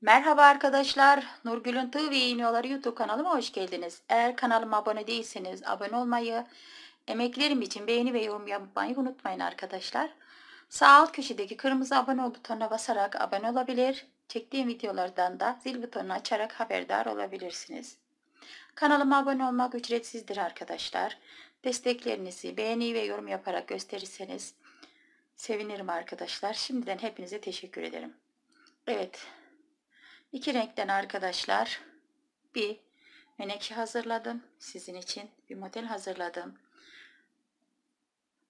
Merhaba arkadaşlar, Nurgül'ün Tığ ve İğneleri YouTube kanalıma hoş geldiniz. Eğer kanalıma abone değilseniz abone olmayı, emeklerim için beğeni ve yorum yapmayı unutmayın arkadaşlar. Sağ alt köşedeki kırmızı abone ol butonuna basarak abone olabilir, çektiğim videolardan da zil butonunu açarak haberdar olabilirsiniz. Kanalıma abone olmak ücretsizdir arkadaşlar. Desteklerinizi beğeni ve yorum yaparak gösterirseniz sevinirim arkadaşlar. Şimdiden hepinize teşekkür ederim. Evet, İki renkten arkadaşlar bir menekşe hazırladım. Sizin için bir model hazırladım.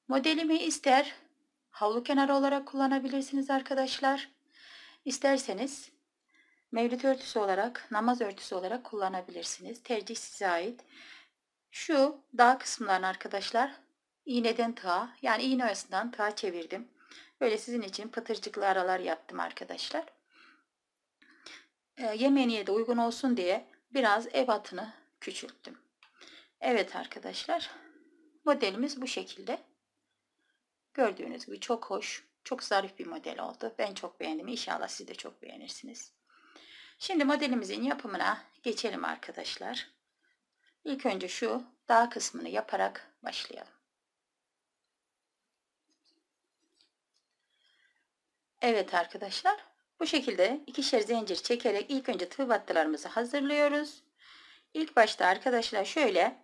Modelimi ister havlu kenarı olarak kullanabilirsiniz arkadaşlar. İsterseniz mevlit örtüsü olarak, namaz örtüsü olarak kullanabilirsiniz. Tercih size ait. Şu dağ kısımlarını arkadaşlar iğneden tığa, yani iğne oyasından tığa çevirdim. Böyle sizin için pıtırcıklı aralar yaptım arkadaşlar. Yemeğiniye de uygun olsun diye biraz ebatını küçülttüm. Evet arkadaşlar, modelimiz bu şekilde. Gördüğünüz gibi çok hoş, çok zarif bir model oldu. Ben çok beğendim. İnşallah siz de çok beğenirsiniz. Şimdi modelimizin yapımına geçelim arkadaşlar. İlk önce şu dağ kısmını yaparak başlayalım. Evet arkadaşlar, bu şekilde ikişer zincir çekerek ilk önce tığ battılarımızı hazırlıyoruz. İlk başta arkadaşlar şöyle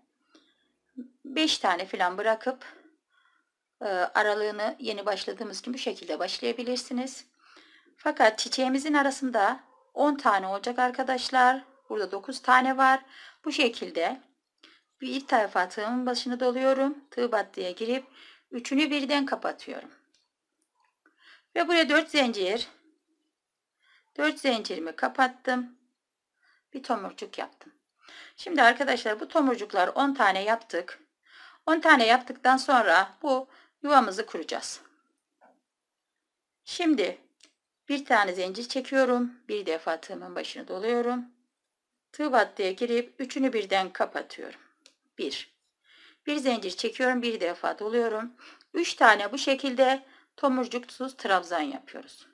5 tane falan bırakıp aralığını yeni başladığımız gibi bu şekilde başlayabilirsiniz. Fakat çiçeğimizin arasında 10 tane olacak arkadaşlar. Burada 9 tane var. Bu şekilde bir tarafa tığımın başını doluyorum. Tığ battıya girip üçünü birden kapatıyorum. Ve buraya 4 zincir. 4 zincirimi kapattım. Bir tomurcuk yaptım. Şimdi arkadaşlar bu tomurcuklar 10 tane yaptık. 10 tane yaptıktan sonra bu yuvamızı kuracağız. Şimdi bir tane zincir çekiyorum. Bir defa tığımın başını doluyorum. Tığ battıya girip üçünü birden kapatıyorum. Bir zincir çekiyorum. Bir defa doluyorum. 3 tane bu şekilde tomurcuksuz trabzan yapıyoruz.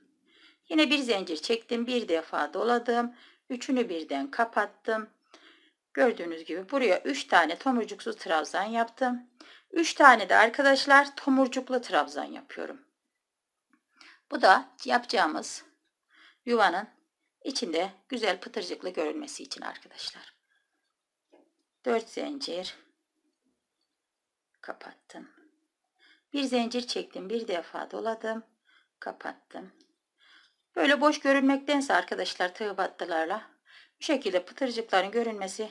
Yine bir zincir çektim, bir defa doladım, üçünü birden kapattım. Gördüğünüz gibi buraya 3 tane tomurcuksuz trabzan yaptım. 3 tane de arkadaşlar tomurcuklu trabzan yapıyorum. Bu da yapacağımız yuvanın içinde güzel pıtırcıklı görünmesi için arkadaşlar. 4 zincir kapattım. Bir zincir çektim, bir defa doladım, kapattım. Böyle boş görünmektense arkadaşlar tığ battılarla bu şekilde pıtırcıkların görünmesi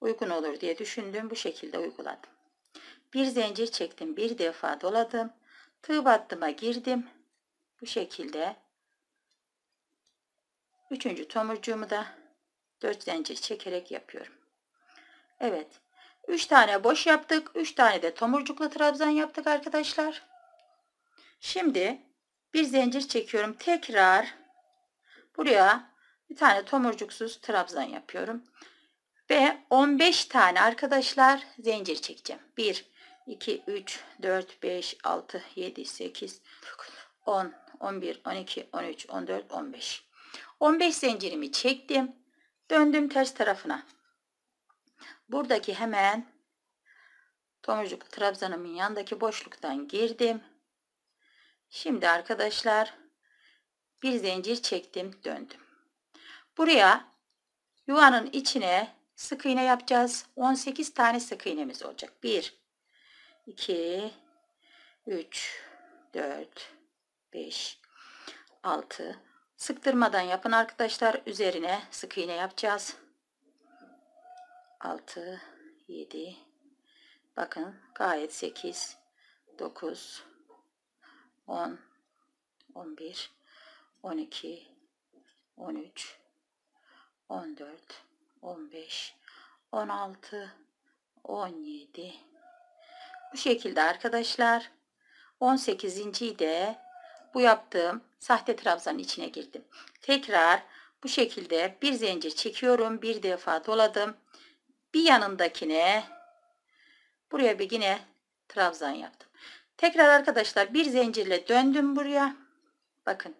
uygun olur diye düşündüm. Bu şekilde uyguladım. Bir zincir çektim, bir defa doladım. Tığ battıma girdim. Bu şekilde 3. tomurcuğumu da 4 zincir çekerek yapıyorum. Evet. 3 tane boş yaptık. 3 tane de tomurcuklu trabzan yaptık arkadaşlar. Şimdi bir zincir çekiyorum. Tekrar buraya bir tane tomurcuksuz trabzan yapıyorum. Ve 15 tane arkadaşlar zincir çekeceğim. 1, 2, 3, 4, 5, 6, 7, 8, 10, 11, 12, 13, 14, 15. 15 zincirimi çektim. Döndüm ters tarafına. Buradaki hemen tomurcuklu trabzanımın yanındaki boşluktan girdim. Şimdi arkadaşlar bir zincir çektim, döndüm. Buraya yuvanın içine sık iğne yapacağız. 18 tane sık iğnemiz olacak. 1, 2, 3, 4, 5, 6. Sıktırmadan yapın arkadaşlar. Üzerine sık iğne yapacağız. 6, 7, bakın gayet 8, 9, 10, 11, 12, 13, 14, 15, 16, 17. Bu şekilde arkadaşlar 18.'yi de bu yaptığım sahte trabzanın içine girdim. Tekrar bu şekilde bir zincir çekiyorum. Bir defa doladım. Bir yanındakine buraya bir yine trabzan yaptım. Tekrar arkadaşlar bir zincirle döndüm buraya. Bakın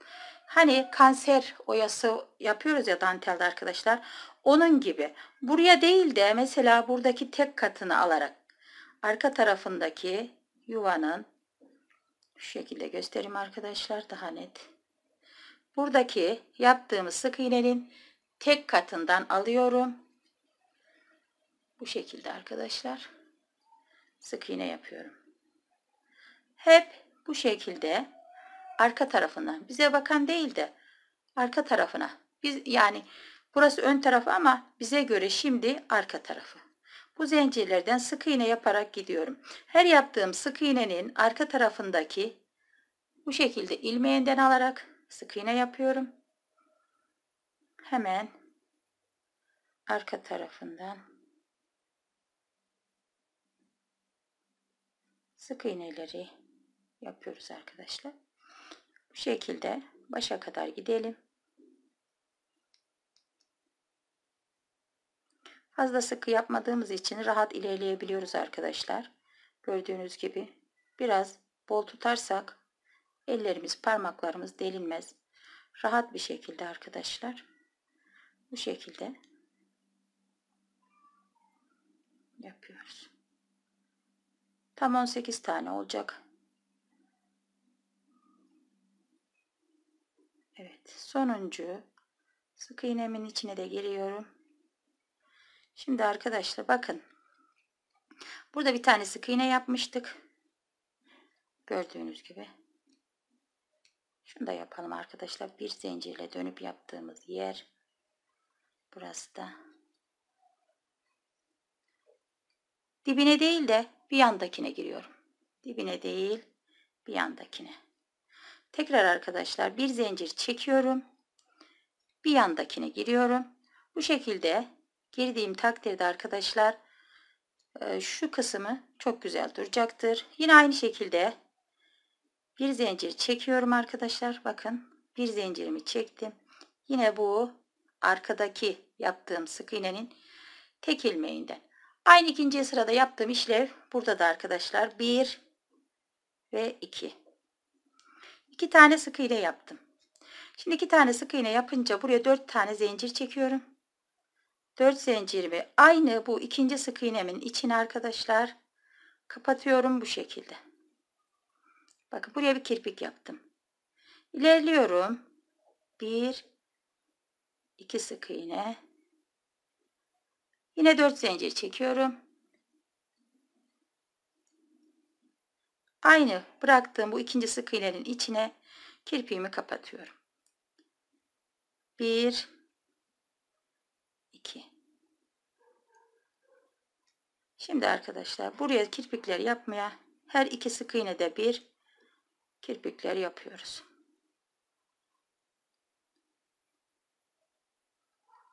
Hani kanser oyası yapıyoruz ya dantelde arkadaşlar. Onun gibi buraya değil de mesela buradaki tek katını alarak arka tarafındaki yuvanın, şu şekilde göstereyim arkadaşlar daha net. Buradaki yaptığımız sık iğnenin tek katından alıyorum. Bu şekilde arkadaşlar sık iğne yapıyorum. Hep bu şekilde arka tarafına, bize bakan değil de arka tarafına. Biz yani burası ön tarafı ama bize göre şimdi arka tarafı. Bu zincirlerden sık iğne yaparak gidiyorum. Her yaptığım sık iğnenin arka tarafındaki bu şekilde ilmeğinden alarak sık iğne yapıyorum. Hemen arka tarafından sık iğneleri yapıyoruz arkadaşlar. Bu şekilde başa kadar gidelim. Fazla sıkı yapmadığımız için rahat ilerleyebiliyoruz arkadaşlar. Gördüğünüz gibi biraz bol tutarsak ellerimiz, parmaklarımız delinmez. Rahat bir şekilde arkadaşlar. Bu şekilde yapıyoruz. Tam 18 tane olacak. Evet, sonuncu sık iğnemin içine de giriyorum. Şimdi arkadaşlar bakın. Burada bir tane sık iğne yapmıştık. Gördüğünüz gibi. Şunu da yapalım arkadaşlar. Bir zincirle dönüp yaptığımız yer. Burası da. Dibine değil de bir yandakine giriyorum. Dibine değil, bir yandakine. Tekrar arkadaşlar bir zincir çekiyorum. Bir yandakine giriyorum. Bu şekilde girdiğim takdirde arkadaşlar şu kısmı çok güzel duracaktır. Yine aynı şekilde bir zincir çekiyorum arkadaşlar. Bakın bir zincirimi çektim. Yine bu arkadaki yaptığım sık iğnenin tek ilmeğinden. Aynı ikinci sırada yaptığım işlev burada da arkadaşlar 1 ve 2. 2 tane sık iğne yaptım. Şimdi 2 tane sık iğne yapınca buraya 4 tane zincir çekiyorum. 4 zincirimi aynı bu ikinci sık iğnemin içine arkadaşlar kapatıyorum bu şekilde. Bakın buraya bir kirpik yaptım. İlerliyorum. 1 2 sık iğne. Yine 4 zincir çekiyorum. Aynı bıraktığım bu ikinci sık iğnenin içine kirpiğimi kapatıyorum. 1 2. Şimdi arkadaşlar buraya kirpikler yapmaya her iki sık iğnede bir kirpikler yapıyoruz.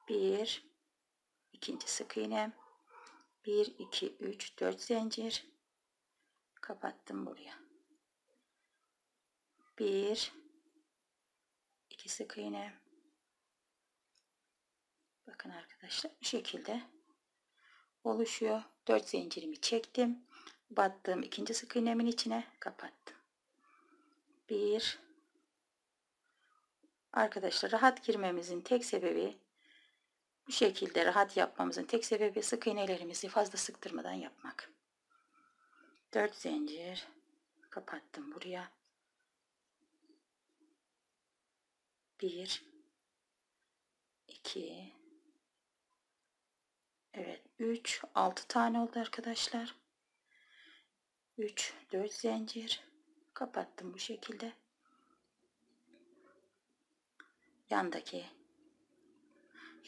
1 ikinci sık iğne 1 2 3 4 zincir kapattım buraya. 1 2 sık iğne. Bakın arkadaşlar bu şekilde oluşuyor. 4 zincirimi çektim. Battığım ikinci sık iğnemin içine kapattım. 1 Arkadaşlar rahat girmemizin tek sebebi, bu şekilde rahat yapmamızın tek sebebi sık iğnelerimizi fazla sıktırmadan yapmak. 4 zincir kapattım buraya. 1 2 Evet 3 6 tane oldu arkadaşlar. 3 4 zincir kapattım bu şekilde. Yandaki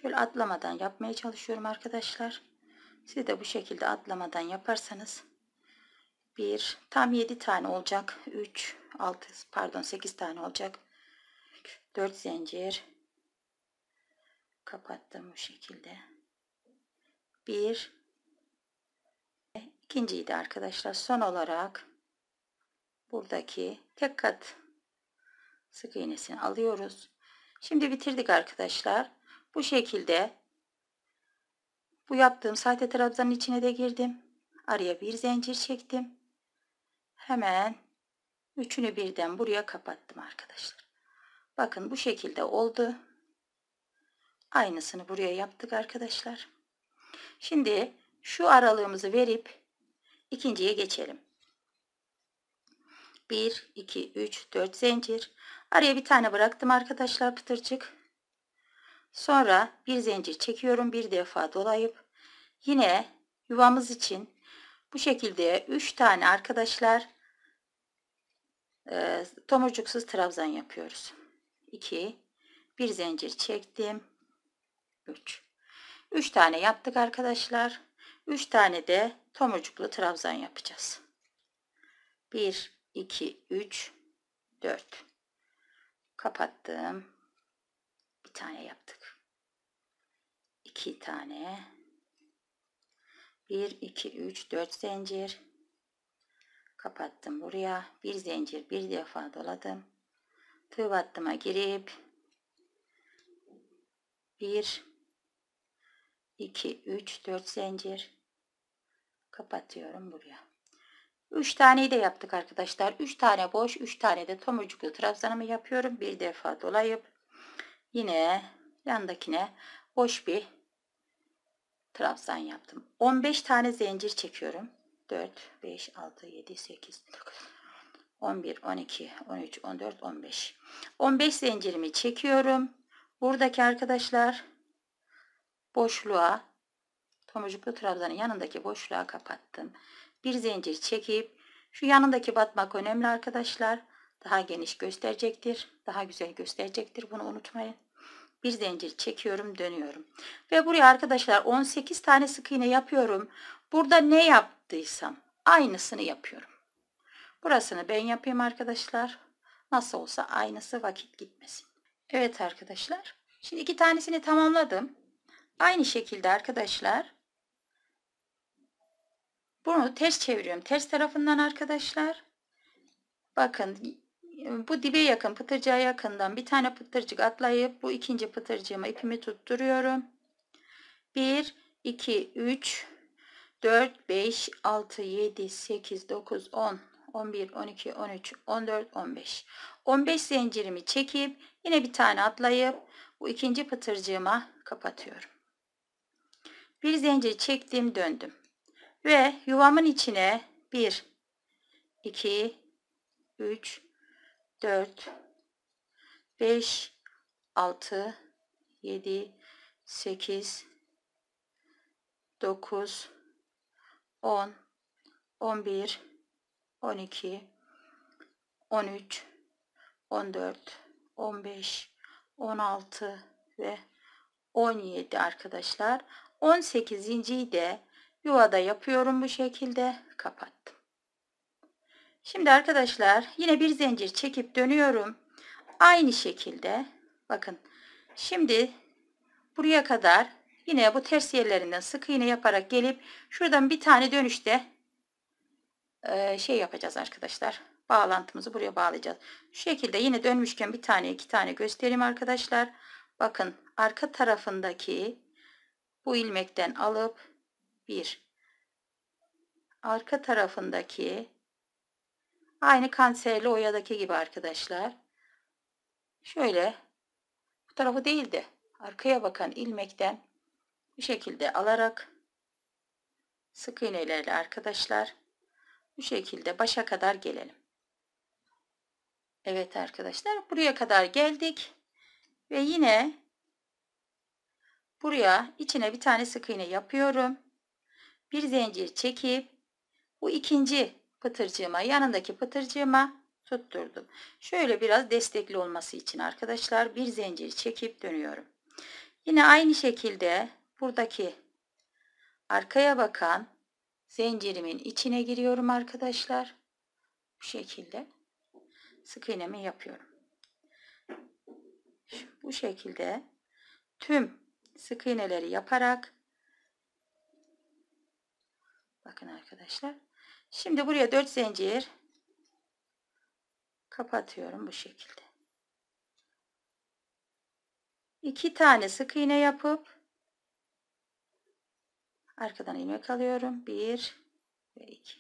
şöyle atlamadan yapmaya çalışıyorum arkadaşlar. Siz de bu şekilde atlamadan yaparsanız 1 tam 7 tane olacak. 3 6 pardon 8 tane olacak. 4 zincir kapattım bu şekilde. 1 ikinciydi arkadaşlar. Son olarak buradaki tek kat sık iğnesini alıyoruz. Şimdi bitirdik arkadaşlar. Bu şekilde bu yaptığım sahte trabzanın içine de girdim. Araya bir zincir çektim. Hemen üçünü birden buraya kapattım arkadaşlar. Bakın bu şekilde oldu. Aynısını buraya yaptık arkadaşlar. Şimdi şu aralığımızı verip ikinciye geçelim. 1, 2, 3, 4 zincir. Araya bir tane bıraktım arkadaşlar pıtırcık. Sonra bir zincir çekiyorum. Bir defa dolayıp yine yuvamız için bu şekilde 3 tane arkadaşlar tomurcuksuz trabzan yapıyoruz. 2, bir zincir çektim. 3 tane yaptık arkadaşlar. 3 tane de tomurcuklu trabzan yapacağız. 1, 2, 3, 4. Kapattım. Bir tane yaptık. 2 tane. 1, 2, 3, 4 zincir. Kapattım buraya. Bir zincir bir defa doladım. Tığ battıma girip 1, 2, 3, 4 zincir. Kapatıyorum buraya. 3 taneyi de yaptık arkadaşlar. 3 tane boş, 3 tane de tomurcuklu trabzanımı yapıyorum. Bir defa dolayıp yine yandakine boş bir trabzan yaptım. 15 tane zincir çekiyorum. 4, 5, 6, 7, 8, 9, 11, 12, 13, 14, 15. 15 zincirimi çekiyorum. Buradaki arkadaşlar boşluğa, tomurcuklu trabzanın yanındaki boşluğa kapattım. Bir zincir çekip şu yanındaki batmak önemli arkadaşlar. Daha geniş gösterecektir. Daha güzel gösterecektir. Bunu unutmayın. Bir zincir çekiyorum, dönüyorum. Ve buraya arkadaşlar 18 tane sık iğne yapıyorum. Burada ne yaptıysam aynısını yapıyorum. Burasını ben yapayım arkadaşlar. Nasıl olsa aynısı, vakit gitmesin. Evet arkadaşlar. Şimdi iki tanesini tamamladım. Aynı şekilde arkadaşlar bunu ters çeviriyorum. Ters tarafından arkadaşlar. Bakın bu dibe yakın pıtırcığa yakından bir tane pıtırcık atlayıp bu ikinci pıtırcığıma ipimi tutturuyorum. 1, 2, 3, 4, 5, 6, 7, 8, 9, 10, 11, 12, 13, 14, 15. 15 zincirimi çekip yine bir tane atlayıp bu ikinci pıtırcığıma kapatıyorum. Bir zincir çektim, döndüm. Ve yuvamın içine 1, 2, 3, 4, 5, 6, 7, 8, 9, 10, 11, 12, 13, 14, 15, 16 ve 17 arkadaşlar. 18.'yi de yuvada yapıyorum bu şekilde. Kapattım. Şimdi arkadaşlar yine bir zincir çekip dönüyorum. Aynı şekilde bakın. Şimdi buraya kadar yine bu ters yerlerinden sık iğne yaparak gelip şuradan bir tane dönüşte şey yapacağız arkadaşlar. Bağlantımızı buraya bağlayacağız. Şu şekilde yine dönmüşken bir tane, iki tane göstereyim arkadaşlar. Bakın arka tarafındaki bu ilmekten alıp bir, arka tarafındaki aynı kanserli oyadaki gibi arkadaşlar. Şöyle bu tarafı değil de arkaya bakan ilmekten bu şekilde alarak sık iğnelerle arkadaşlar bu şekilde başa kadar gelelim. Evet arkadaşlar buraya kadar geldik ve yine buraya içine bir tane sık iğne yapıyorum. Bir zincir çekip bu ikinci pıtırcığıma, yanındaki pıtırcığıma tutturdum. Şöyle biraz destekli olması için arkadaşlar bir zincir çekip dönüyorum. Yine aynı şekilde buradaki arkaya bakan zincirimin içine giriyorum arkadaşlar. Bu şekilde sık iğnemi yapıyorum. Bu şekilde tüm sık iğneleri yaparak bakın arkadaşlar. Şimdi buraya 4 zincir kapatıyorum bu şekilde. 2 tane sık iğne yapıp arkadan ilmek alıyorum. 1 ve 2.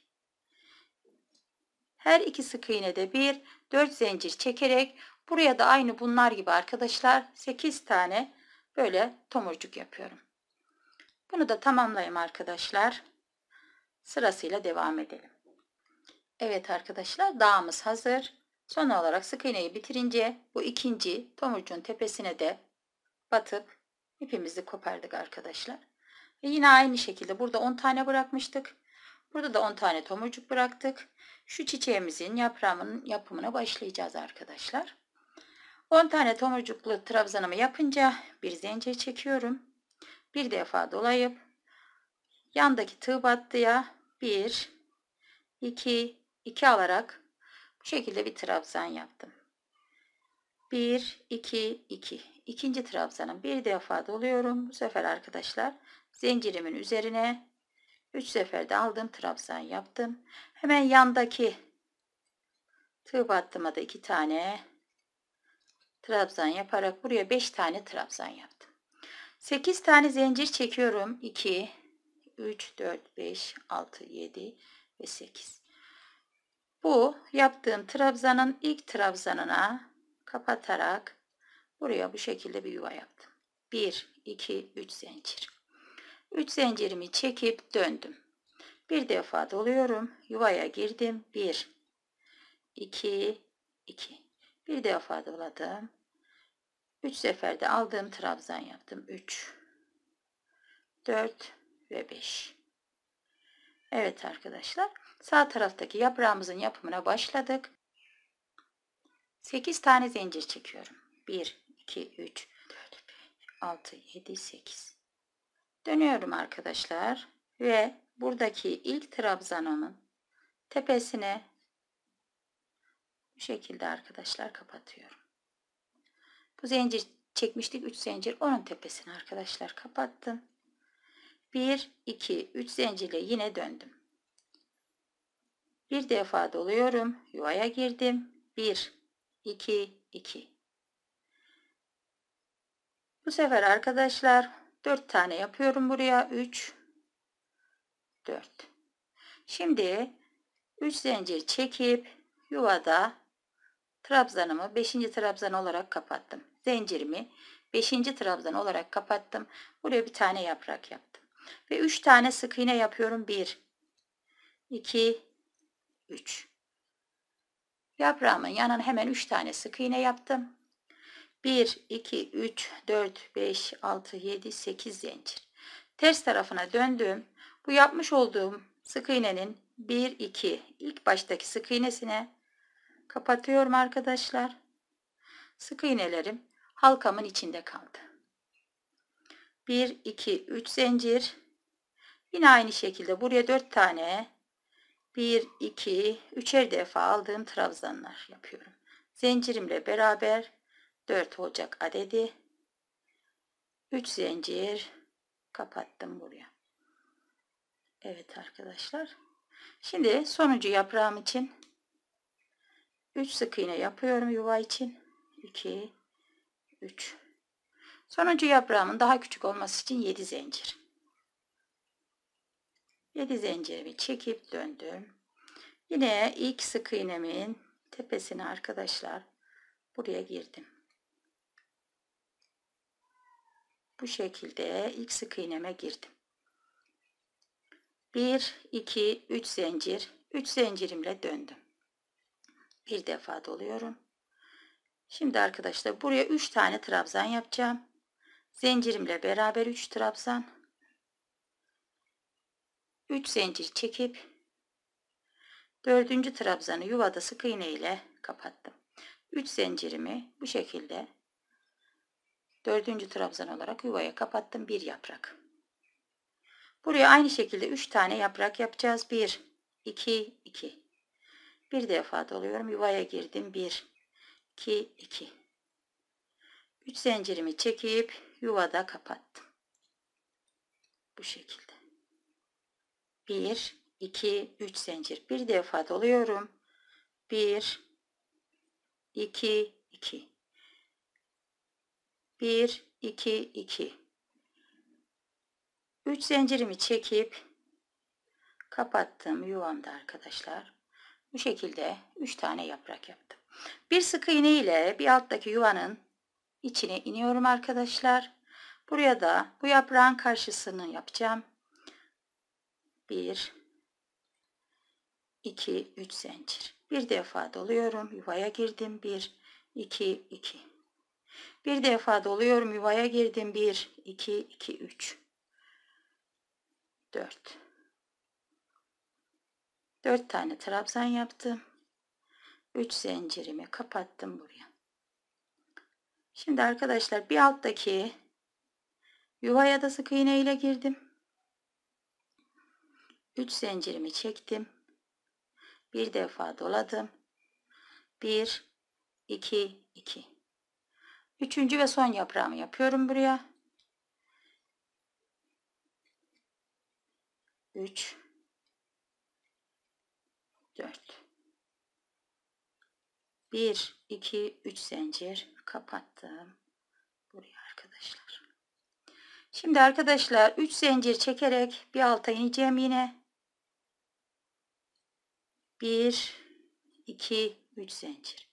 Her iki sık iğnede bir 4 zincir çekerek Buraya da aynı bunlar gibi arkadaşlar 8 tane böyle tomurcuk yapıyorum. Bunu da tamamlayayım arkadaşlar. Sırasıyla devam edelim. Evet arkadaşlar, dağımız hazır. Son olarak sık iğneyi bitirince bu ikinci tomurcuğun tepesine de batıp ipimizi kopardık arkadaşlar. Ve yine aynı şekilde burada 10 tane bırakmıştık. Burada da 10 tane tomurcuk bıraktık. Şu çiçeğimizin yaprağının yapımına başlayacağız arkadaşlar. 10 tane tomurcuklu trabzanımı yapınca bir zincir çekiyorum. Bir defa dolayıp yandaki tığ battıya 1 2 2 alarak bu şekilde bir trabzan yaptım. 1 2 2. İkinci trabzanım bir defa doluyorum. Bu sefer arkadaşlar zincirimin üzerine 3 seferde aldığım trabzan yaptım. Hemen yandaki tığ battıma da 2 tane trabzan yaparak buraya 5 tane trabzan yaptım. 8 tane zincir çekiyorum. 2 3 4 5 6 7 ve 8. Bu yaptığım trabzanın ilk trabzanına kapatarak buraya bu şekilde bir yuva yaptım. 1 2 3 zincir. 3 zincirimi çekip döndüm. Bir defa doluyorum. Yuvaya girdim. 1 2 2. Bir defa doladım. 3 seferde aldığım trabzan yaptım. 3 4 ve 5. Evet arkadaşlar, sağ taraftaki yaprağımızın yapımına başladık. 8 tane zincir çekiyorum. 1 2 3 4 5 6 7 8. Dönüyorum arkadaşlar ve buradaki ilk trabzanımın tepesine bu şekilde arkadaşlar kapatıyorum. Bu zincir çekmiştik, 3 zincir, onun tepesini arkadaşlar kapattım. 1 2 3 zincirle yine döndüm. Bir defa doluyorum, yuvaya girdim. 1 2 2. Bu sefer arkadaşlar 4 tane yapıyorum buraya. 3 4. Şimdi 3 zincir çekip yuvada trabzanımı 5. trabzan olarak kapattım. Zincirimi 5. trabzan olarak kapattım. Buraya bir tane yaprak yaptım. Ve 3 tane sık iğne yapıyorum. 1 2 3. Yaprağımın yanına hemen 3 tane sık iğne yaptım. 1 2 3 4 5 6 7 8 zincir. Ters tarafına döndüm. Bu yapmış olduğum sık iğnenin 1 2 ilk baştaki sık iğnesine kapatıyorum arkadaşlar. Sık iğnelerim halkamın içinde kaldı. 1 2 3 zincir. Yine aynı şekilde buraya 4 tane 1 2 3'er defa aldığım trabzanlar yapıyorum. Zincirimle beraber 4 olacak adedi. 3 zincir kapattım buraya. Evet arkadaşlar. Şimdi sonuncu yaprağım için 3 sık iğne yapıyorum yuva için. 2 3. Sonuncu yaprağımın daha küçük olması için 7 zincir. 7 zincirimi çekip döndüm. Yine ilk sık iğnemin tepesine arkadaşlar buraya girdim. Bu şekilde ilk sık iğneme girdim. 1 2 3 zincir. 3 zincirimle döndüm. Bir defa doluyorum. Şimdi arkadaşlar buraya 3 tane trabzan yapacağım. Zincirimle beraber 3 trabzan. 3 zincir çekip 4. trabzanı yuvada sık iğne ile kapattım. 3 zincirimi bu şekilde 4. trabzan olarak yuvaya kapattım. Bir yaprak. Buraya aynı şekilde 3 tane yaprak yapacağız. 1 2 2. Bir defa doluyorum. Yuvaya girdim. 1 2 2. 3 zincirimi çekip yuvada kapattım. Bu şekilde. 1 2 3 zincir. Bir defa doluyorum. 1 2 2. 1 2 2. 3 zincirimi çekip kapattım yuvamda arkadaşlar. Bu şekilde 3 tane yaprak yaptım. Bir sık iğne ile bir alttaki yuvanın içine iniyorum arkadaşlar. Buraya da bu yaprağın karşısını yapacağım. 1 2 3 zincir. Bir defa doluyorum, yuvaya girdim. 1 2 2. Bir defa doluyorum, yuvaya girdim. 1 2 2 3. 4. 4 tane trabzan yaptım. 3 zincirimi kapattım buraya. Şimdi arkadaşlar bir alttaki yuvaya da sık iğne ile girdim. 3 zincirimi çektim. Bir defa doladım. 1 2 2. 3. ve son yaprağımı yapıyorum buraya. 3 4 1 2 3 zincir kapattım buraya arkadaşlar. Şimdi arkadaşlar 3 zincir çekerek bir alta ineceğim yine. 1 2 3 zincir.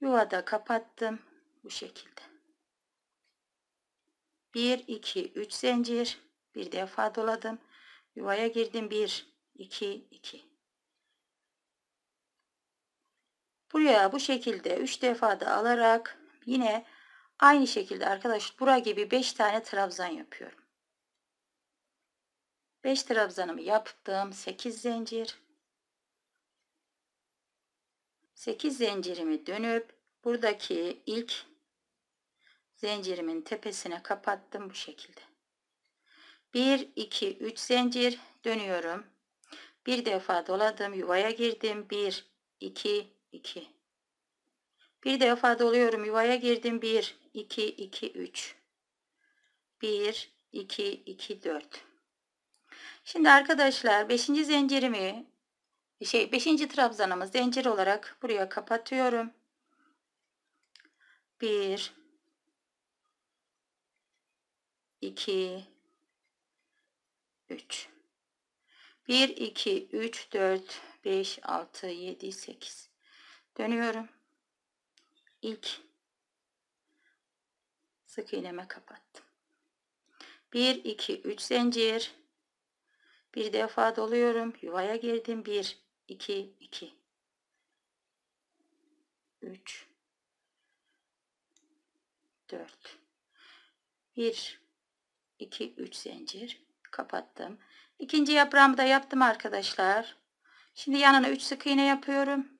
Yuvada kapattım bu şekilde. 1 2 3 zincir. Bir defa doladım. Yuvaya girdim. 1 2 2. Buraya bu şekilde 3 defa da alarak yine aynı şekilde arkadaşlar bura gibi 5 tane trabzan yapıyorum. 5 trabzanımı yaptım. 8 zincir. 8 zincirimi dönüp buradaki ilk zincirimin tepesine kapattım bu şekilde. 1 2 3 zincir dönüyorum. Bir defa doladım, yuvaya girdim. 1 2 2. Bir defa doluyorum, yuvaya girdim. 1 2 2 3. 1 2 2 4. Şimdi arkadaşlar 5. zincirimi 5. trabzanımı zincir olarak buraya kapatıyorum. 1 2 3. 1 2 3 4 5 6 7 8. Dönüyorum. İlk sık iğneme kapattım. 1 2 3 zincir. Bir defa doluyorum, yuvaya girdim. 1 2 2. 3 4. 1 2 3 zincir kapattım. İkinci yaprağımı da yaptım arkadaşlar. Şimdi yanına 3 sık iğne yapıyorum.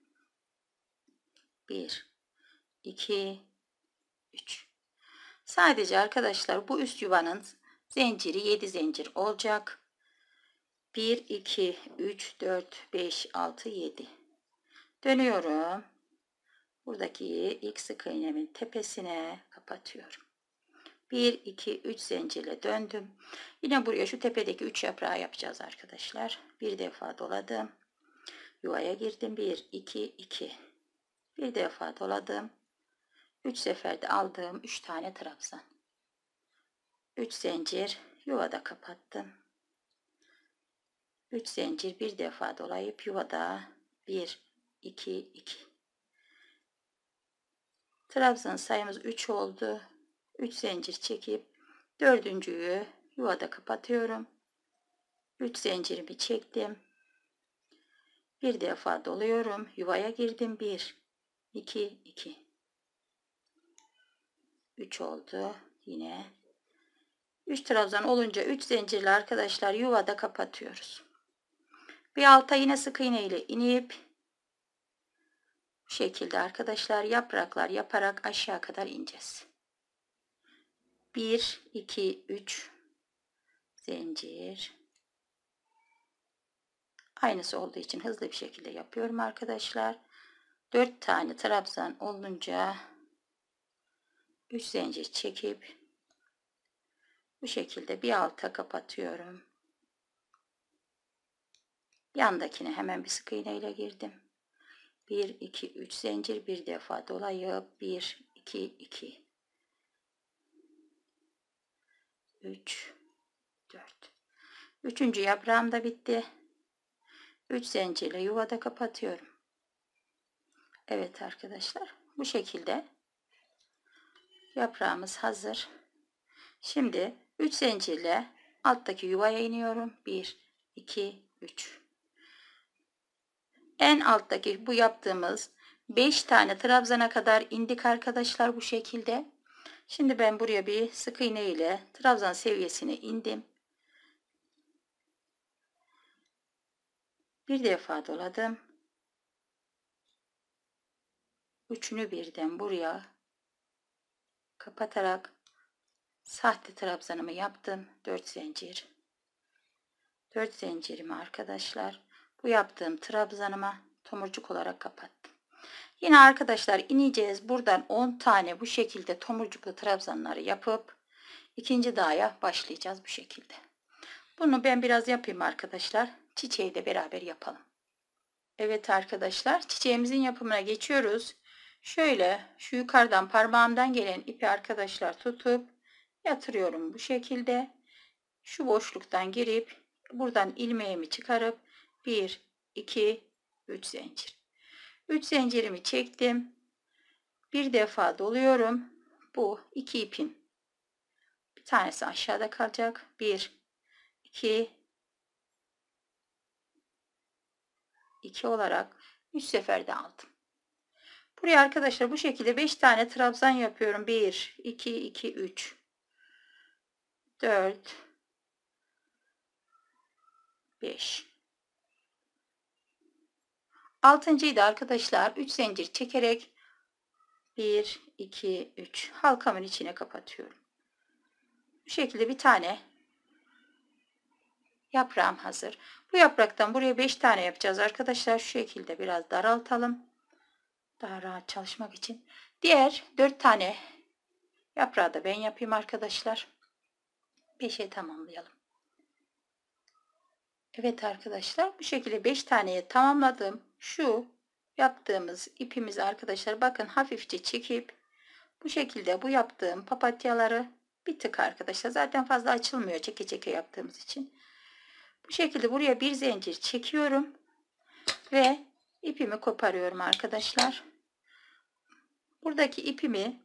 1 2 3. Sadece arkadaşlar bu üst yuvanın zinciri 7 zincir olacak. 1 2 3 4 5 6 7. Dönüyorum. Buradaki ilk sık iğnemin tepesine kapatıyorum. 1 2 3 zincirle döndüm. Yine buraya şu tepedeki 3 yaprağı yapacağız arkadaşlar. Bir defa doladım. Yuvaya girdim. 1 2 2. Bir defa doladım. 3 seferde aldığım 3 tane trabzan. 3 zincir yuvada kapattım. 3 zincir bir defa dolayıp yuvada 1 2 2. Trabzan sayımız 3 oldu. 3 zincir çekip dördüncüyü yuvada kapatıyorum. 3 zincirimi çektim. Bir defa doluyorum. Yuvaya girdim. 1 2 2. 3 oldu yine. 3 trabzan olunca 3 zincirli arkadaşlar yuvada kapatıyoruz. Bir alta yine sık iğne ile inip bu şekilde arkadaşlar yapraklar yaparak aşağı kadar ineceğiz. 1 2 3 zincir. Aynısı olduğu için hızlı bir şekilde yapıyorum arkadaşlar. 4 tane trabzan olunca 3 zincir çekip bu şekilde bir alta kapatıyorum. Yandakine hemen bir sık iğne ile girdim. 1 2 3 zincir bir defa dolayıp 1 2 2 3 4. Üçüncü yaprağım da bitti. 3 zincirle yuvada kapatıyorum. Evet arkadaşlar, bu şekilde yaprağımız hazır. Şimdi 3 zincirle alttaki yuvaya iniyorum. 1 2 3. En alttaki bu yaptığımız 5 tane trabzana kadar indik arkadaşlar bu şekilde. Şimdi ben buraya bir sık iğne ile trabzan seviyesine indim. Bir defa doladım. Üçünü birden buraya kapatarak sahte trabzanımı yaptım. 4 zincir. 4 zincirimi arkadaşlar bu yaptığım trabzanıma tomurcuk olarak kapattım. Yine arkadaşlar ineceğiz. Buradan 10 tane bu şekilde tomurcuklu trabzanları yapıp ikinci dağa başlayacağız bu şekilde. Bunu ben biraz yapayım arkadaşlar. Çiçeği de beraber yapalım. Evet arkadaşlar, çiçeğimizin yapımına geçiyoruz. Şöyle şu yukarıdan parmağımdan gelen ipi arkadaşlar tutup yatırıyorum bu şekilde. Şu boşluktan girip buradan ilmeğimi çıkarıp 1 2 3 zincir. 3 zincirimi çektim. Bir defa doluyorum. Bu iki ipin bir tanesi aşağıda kalacak. 1 2 2 olarak 3 seferde aldım. Buraya arkadaşlar bu şekilde 5 tane trabzan yapıyorum. 1 2 2 3 4 5. 6.'yı da arkadaşlar 3 zincir çekerek 1 2 3 halkamın içine kapatıyorum. Bu şekilde bir tane yaprağım hazır. Bu yapraktan buraya 5 tane yapacağız arkadaşlar. Şu şekilde biraz daraltalım. Daha rahat çalışmak için. Diğer 4 tane yaprağı da ben yapayım arkadaşlar. 5'e tamamlayalım. Evet arkadaşlar, bu şekilde 5 taneye tamamladım. Şu yaptığımız ipimizi arkadaşlar bakın hafifçe çekip bu şekilde bu yaptığım papatyaları bir tık arkadaşlar, zaten fazla açılmıyor çeke çeke yaptığımız için. Bu şekilde buraya bir zincir çekiyorum ve ipimi koparıyorum arkadaşlar. Buradaki ipimi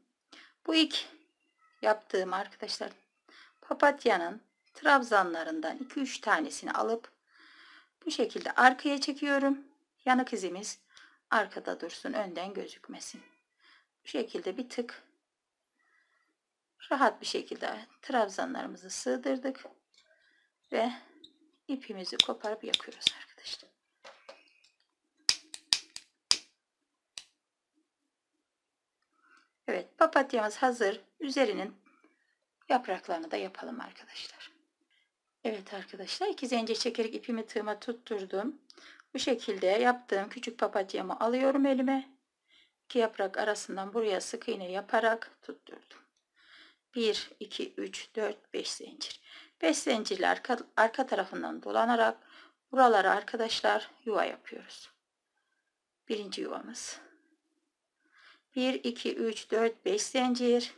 bu ilk yaptığım arkadaşlar papatyanın trabzanlarından 2-3 tanesini alıp bu şekilde arkaya çekiyorum. Yanık izimiz arkada dursun, önden gözükmesin. Bu şekilde bir tık rahat bir şekilde trabzanlarımızı sığdırdık ve ipimizi koparıp yakıyoruz arkadaşlar. Evet, papatyamız hazır. Üzerinin yapraklarını da yapalım arkadaşlar. Evet arkadaşlar, 2 zincir çekerek ipimi tığıma tutturdum. Bu şekilde yaptığım küçük papatyamı alıyorum elime. 2 yaprak arasından buraya sık iğne yaparak tutturdum. 1, 2, 3, 4, 5 zincir. 5 zincirle arka tarafından dolanarak buralara arkadaşlar yuva yapıyoruz. Birinci yuvamız. 1, 2, 3, 4, 5 zincir.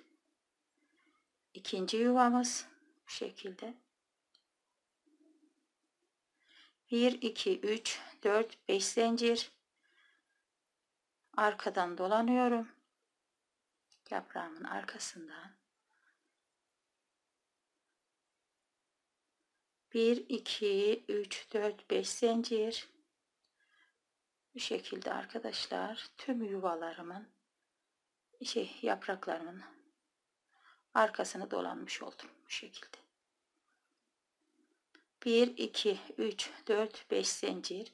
İkinci yuvamız bu şekilde. 1, 2, 3, 4, 5 zincir. Arkadan dolanıyorum. Yaprağımın arkasından. 1, 2, 3, 4, 5 zincir. Bu şekilde arkadaşlar tüm yuvalarımın yapraklarımın arkasını dolanmış oldum bu şekilde. 1, 2, 3, 4, 5 zincir.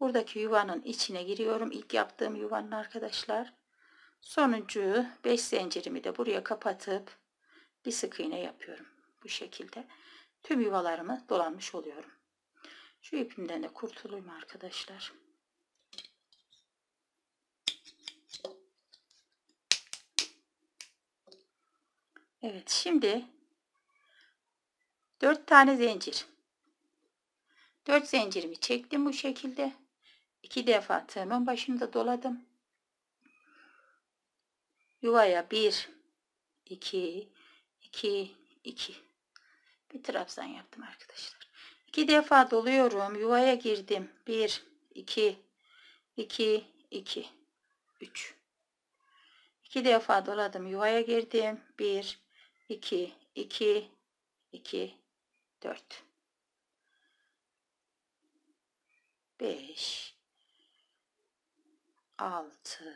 Buradaki yuvanın içine giriyorum. İlk yaptığım yuvanın arkadaşlar. Sonuncu 5 zincirimi de buraya kapatıp bir sık iğne yapıyorum. Bu şekilde tüm yuvalarımı dolanmış oluyorum. Şu ipimden de kurtulayım arkadaşlar. Evet, şimdi 4 tane zincir. 4 zincirimi çektim bu şekilde. 2 defa tığımın başında doladım. Yuvaya 1 2 2 2 bir trabzan yaptım arkadaşlar. 2 defa doluyorum. Yuvaya girdim. 1 2 2 2 3. 2 defa doladım, yuvaya girdim. 1, 2, 2, 2, 4. 5, 6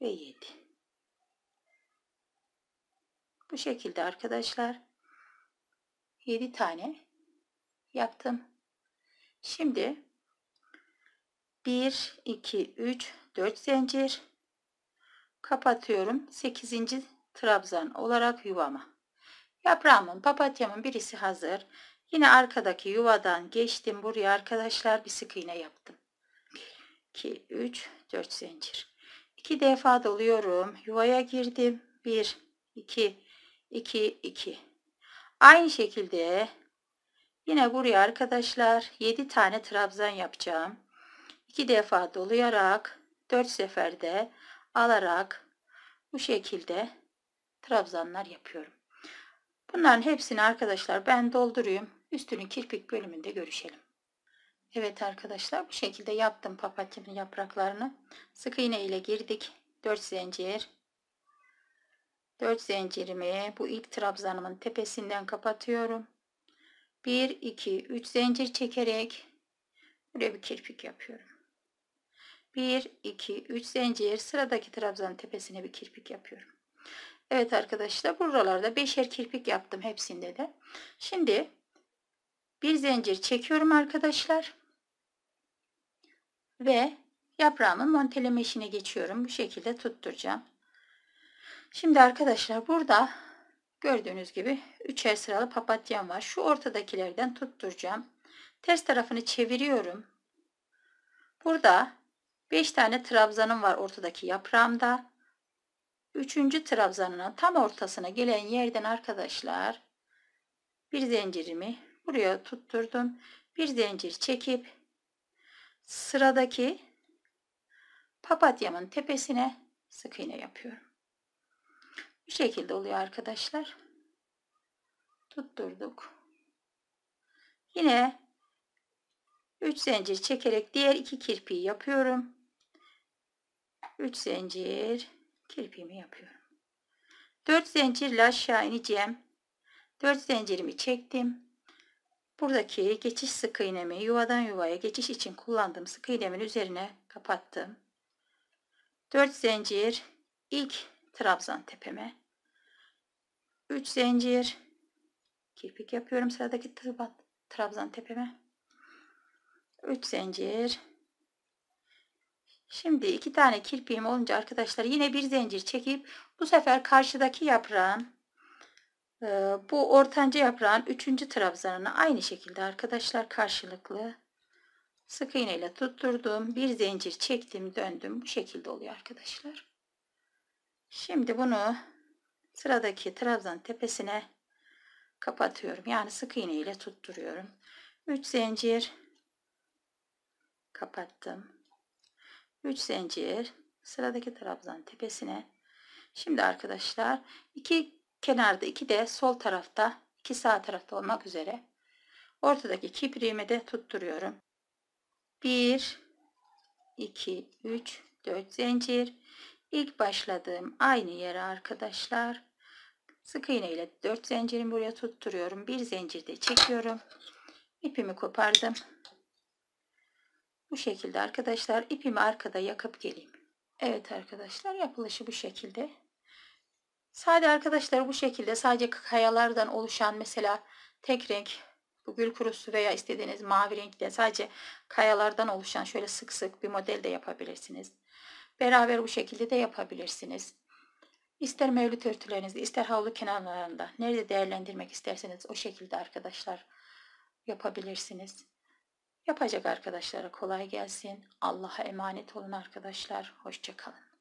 ve 7. Bu şekilde arkadaşlar 7 tane yaptım. Şimdi 1, 2, 3, 4 zincir kapatıyorum. 8. trabzan olarak yuvama. Yaprağımın, papatyamın birisi hazır. Yine arkadaki yuvadan geçtim. Buraya arkadaşlar bir sık iğne yaptım. 2, 3, 4 zincir. 2 defa doluyorum. Yuvaya girdim. 1, 2, 2, 2. Aynı şekilde yine buraya arkadaşlar 7 tane trabzan yapacağım. 2 defa dolayarak 4 seferde alarak bu şekilde trabzanlar yapıyorum. Bunların hepsini arkadaşlar ben doldurayım. Üstünün kirpik bölümünde görüşelim. Evet arkadaşlar, bu şekilde yaptım papatya'nın yapraklarını. Sık iğne ile girdik. 4 zincir. 4 zincirimi bu ilk trabzanımın tepesinden kapatıyorum. 1, 2, 3 zincir çekerek buraya bir kirpik yapıyorum. 1, 2, 3 zincir sıradaki trabzanın tepesine bir kirpik yapıyorum. Evet arkadaşlar, buralarda 5'er kirpik yaptım hepsinde de. Şimdi bir zincir çekiyorum arkadaşlar. Ve yaprağımın monteleme işine geçiyorum. Bu şekilde tutturacağım. Şimdi arkadaşlar burada gördüğünüz gibi 3'er sıralı papatyam var. Şu ortadakilerden tutturacağım. Ters tarafını çeviriyorum. Burada 5 tane trabzanım var ortadaki yaprağımda. 3. trabzanına tam ortasına gelen yerden arkadaşlar bir zincirimi buraya tutturdum. Bir zincir çekip sıradaki papatyamın tepesine sık iğne yapıyorum. Bu şekilde oluyor arkadaşlar. Tutturduk. Yine 3 zincir çekerek diğer 2 kirpiği yapıyorum. 3 zincir kirpiğimi yapıyorum. 4 zincirle aşağı ineceğim. 4 zincirimi çektim. Buradaki geçiş sık iğnemi, yuvadan yuvaya geçiş için kullandığım sık iğnemin üzerine kapattım. 4 zincir ilk trabzan tepeme. 3 zincir kirpik yapıyorum sıradaki trabzan tepeme. 3 zincir. Şimdi 2 tane kirpiğim olunca arkadaşlar yine bir zincir çekip bu sefer karşıdaki yaprağın, bu ortanca yaprağın 3. trabzanına aynı şekilde arkadaşlar karşılıklı sık iğne ile tutturdum. Bir zincir çektim, döndüm. Bu şekilde oluyor arkadaşlar. Şimdi bunu sıradaki trabzan tepesine kapatıyorum. Yani sık iğne ile tutturuyorum. 3 zincir kapattım. 3 zincir sıradaki trabzan tepesine. Şimdi arkadaşlar iki kenarda, iki de sol tarafta, iki sağ tarafta olmak üzere ortadaki kipriğimi de tutturuyorum. 1, 2, 3, 4 zincir. İlk başladığım aynı yere arkadaşlar sık iğne ile 4 zincirimi buraya tutturuyorum. Bir zincir de çekiyorum. İpimi kopardım. Bu şekilde arkadaşlar ipimi arkada yakıp geleyim. Evet arkadaşlar, yapılışı bu şekilde. Sade arkadaşlar, bu şekilde sadece kayalardan oluşan, mesela tek renk bu gül kurusu veya istediğiniz mavi renkte sadece kayalardan oluşan şöyle sık sık bir model de yapabilirsiniz. Beraber bu şekilde de yapabilirsiniz. İster mevlüt örtülerinizde, ister havlu kenarlarında, nerede değerlendirmek isterseniz o şekilde arkadaşlar yapabilirsiniz. Yapacak arkadaşlara kolay gelsin. Allah'a emanet olun arkadaşlar. Hoşça kalın.